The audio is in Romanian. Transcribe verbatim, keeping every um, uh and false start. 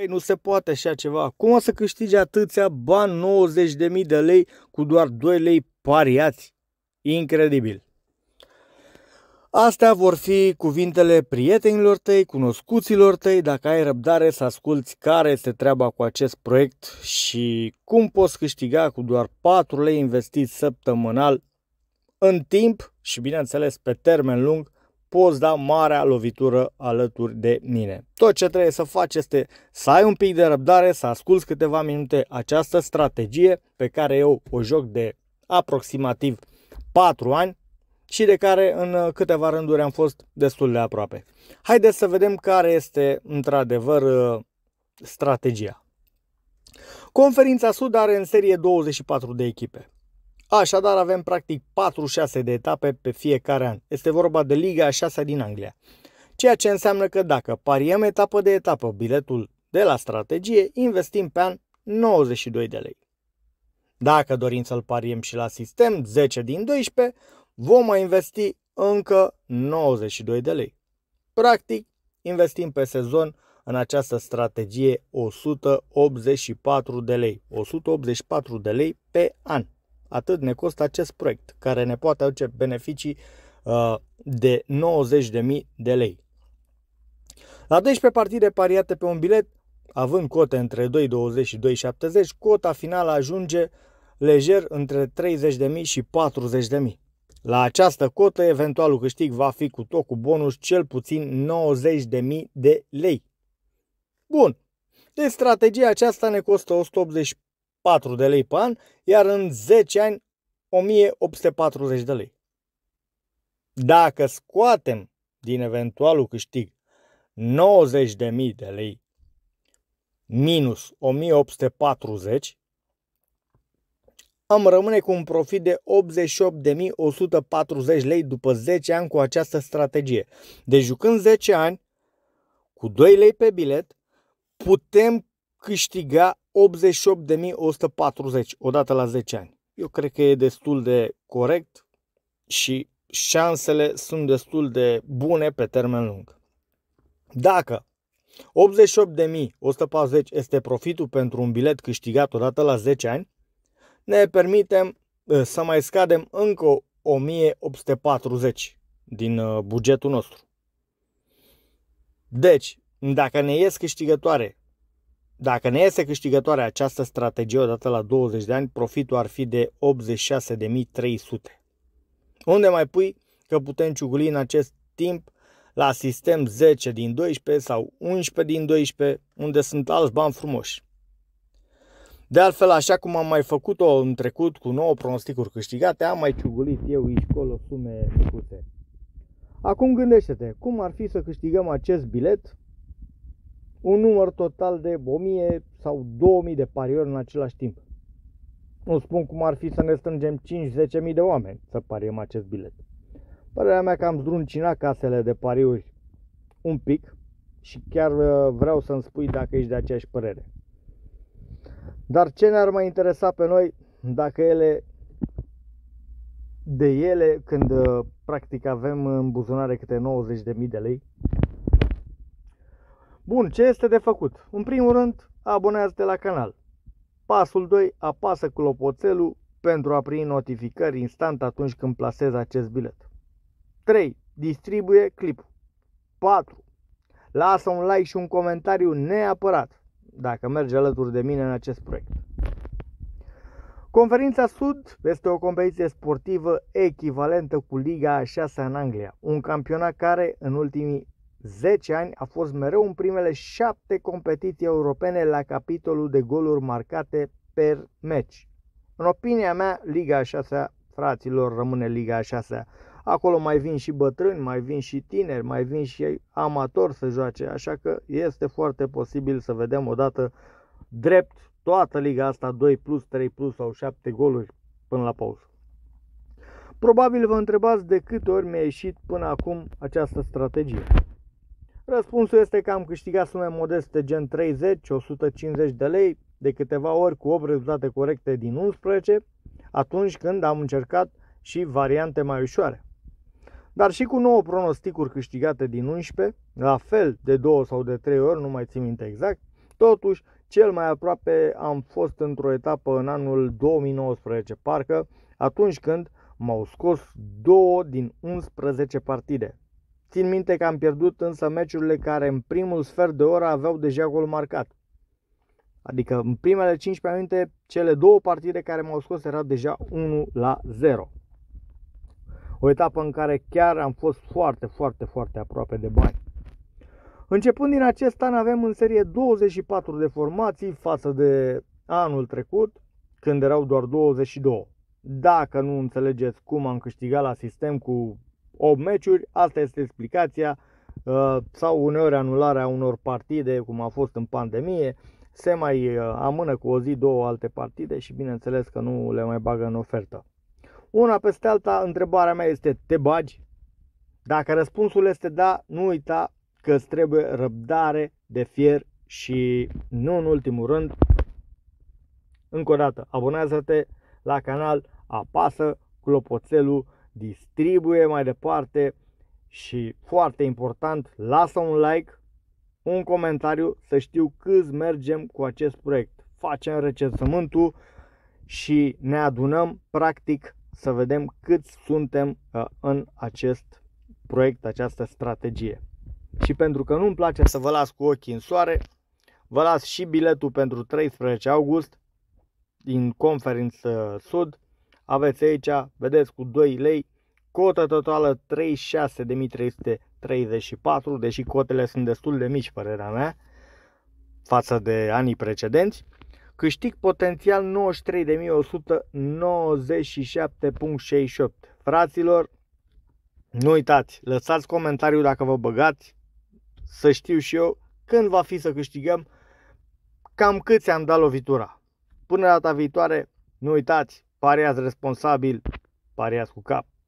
Ei, nu se poate așa ceva. Cum o să câștigi atâția bani, nouăzeci de mii de lei, cu doar doi lei pariați? Incredibil! Astea vor fi cuvintele prietenilor tăi, cunoscuților tăi, dacă ai răbdare să asculți care este treaba cu acest proiect și cum poți câștiga cu doar patru lei investiți săptămânal în timp și, bineînțeles, pe termen lung, poți da marea lovitură alături de mine. Tot ce trebuie să faci este să ai un pic de răbdare, să asculți câteva minute această strategie pe care eu o joc de aproximativ patru ani și de care în câteva rânduri am fost destul de aproape. Haideți să vedem care este într-adevăr strategia. Conferința Sud are în serie douăzeci și patru de echipe. Așadar avem practic patruzeci și șase de etape pe fiecare an. Este vorba de Liga a șasea din Anglia. Ceea ce înseamnă că dacă pariem etapă de etapă biletul de la strategie, investim pe an nouăzeci și doi de lei. Dacă dorim să-l pariem și la sistem, zece din doisprezece, vom mai investi încă nouăzeci și doi de lei. Practic, investim pe sezon în această strategie o sută optzeci și patru de lei. o sută optzeci și patru de lei pe an. Atât ne costă acest proiect, care ne poate aduce beneficii uh, de nouăzeci de mii de lei. La doisprezece partide pariate pe un bilet, având cote între doi douăzeci și doi șaptezeci, cota finală ajunge lejer între treizeci de mii și patruzeci de mii. La această cotă, eventualul câștig va fi cu tot cu bonus cel puțin nouăzeci de mii de lei. Bun, deci strategia aceasta ne costă o sută optzeci și patru de lei pe an, iar în zece ani o mie opt sute patruzeci de lei. Dacă scoatem din eventualul câștig nouăzeci de mii de lei minus o mie opt sute patruzeci, am rămâne cu un profit de optzeci și opt de mii o sută patruzeci de lei după zece ani cu această strategie. Deci jucând zece ani cu doi lei pe bilet, putem câștiga optzeci și opt de mii o sută patruzeci odată la zece ani. Eu cred că e destul de corect și șansele sunt destul de bune pe termen lung. Dacă optzeci și opt de mii o sută patruzeci este profitul pentru un bilet câștigat odată la zece ani, ne permitem să mai scadem încă o mie opt sute patruzeci din bugetul nostru. Deci, dacă ne ies câștigătoare Dacă ne iese câștigătoare această strategie odată la douăzeci de ani, profitul ar fi de optzeci și șase de mii trei sute. Unde mai pui că putem ciuguli în acest timp la sistem zece din doisprezece sau unsprezece din doisprezece, unde sunt alți bani frumoși. De altfel, așa cum am mai făcut-o în trecut cu nouă pronosticuri câștigate, am mai ciugulit eu aici colo sume micuțe. Acum gândește-te, cum ar fi să câștigăm acest bilet? Un număr total de o mie sau două mii de pariori în același timp. Nu spun cum ar fi să ne strângem cinci zece mii de oameni să pariem acest bilet. Părerea mea că am zdruncinat casele de pariuri un pic și chiar vreau să-mi spui dacă ești de aceeași părere. Dar ce ne-ar mai interesa pe noi dacă ele, de ele când practic avem în buzunare câte nouăzeci de mii de lei? Bun, ce este de făcut? În primul rând, abonează-te la canal. Pasul doi, apasă clopoțelul pentru a primi notificări instant atunci când plasezi acest bilet. trei. Distribuie clipul. patru. Lasă un like și un comentariu neapărat dacă mergi alături de mine în acest proiect. Conferința Sud este o competiție sportivă echivalentă cu Liga a șasea în Anglia, un campionat care în ultimii zece ani a fost mereu în primele șapte competiții europene la capitolul de goluri marcate per meci. În opinia mea, Liga a șasea, fraților, rămâne Liga a șasea. Acolo mai vin și bătrâni, mai vin și tineri, mai vin și amatori să joace, așa că este foarte posibil să vedem odată drept toată liga asta, doi plus, trei plus sau șapte goluri până la pauză. Probabil vă întrebați de câte ori mi-a ieșit până acum această strategie. Răspunsul este că am câștigat sume modeste gen treizeci o sută cincizeci de lei de câteva ori cu opt rezultate corecte din unsprezece, atunci când am încercat și variante mai ușoare. Dar și cu nouă pronosticuri câștigate din unsprezece, la fel de două sau de trei ori, nu mai țin minte exact, Totuși, cel mai aproape am fost într-o etapă în anul două mii nouăsprezece, parcă, atunci când m-au scos două din unsprezece partide. Țin minte că am pierdut însă meciurile care în primul sfert de oră aveau deja gol marcat. Adică în primele cincisprezece minute, cele două partide care m-au scos erau deja unu la zero. O etapă în care chiar am fost foarte, foarte, foarte aproape de bani. Începând din acest an avem în serie douăzeci și patru de formații față de anul trecut, când erau doar douăzeci și două. Dacă nu înțelegeți cum am câștigat la sistem cu opt meciuri, asta este explicația, sau uneori anularea unor partide, cum a fost în pandemie, se mai amână cu o zi, două alte partide și bineînțeles că nu le mai bagă în ofertă. Una peste alta, întrebarea mea este, te bagi? Dacă răspunsul este da, nu uita că îți trebuie răbdare de fier și, nu în ultimul rând, încă o dată, abonează-te la canal, apasă clopoțelul, distribuie mai departe și, foarte important, lasă un like, un comentariu, să știu câți mergem cu acest proiect. Facem recensământul și ne adunăm, practic, să vedem câți suntem în acest proiect, această strategie. Și pentru că nu-mi place să vă las cu ochii în soare, vă las și biletul pentru treisprezece august din Conferința Sud. Aveți aici, vedeți, cu doi lei, cotă totală treizeci și șase de mii trei sute treizeci și patru, deși cotele sunt destul de mici, părerea mea, față de anii precedenți. Câștig potențial nouăzeci și trei de mii o sută nouăzeci și șapte virgulă șaizeci și opt. Fraților, nu uitați, lăsați comentariu dacă vă băgați, să știu și eu când va fi să câștigăm, cam câți am dat lovitura. Până data viitoare, nu uitați, pariați responsabil, pariați cu cap.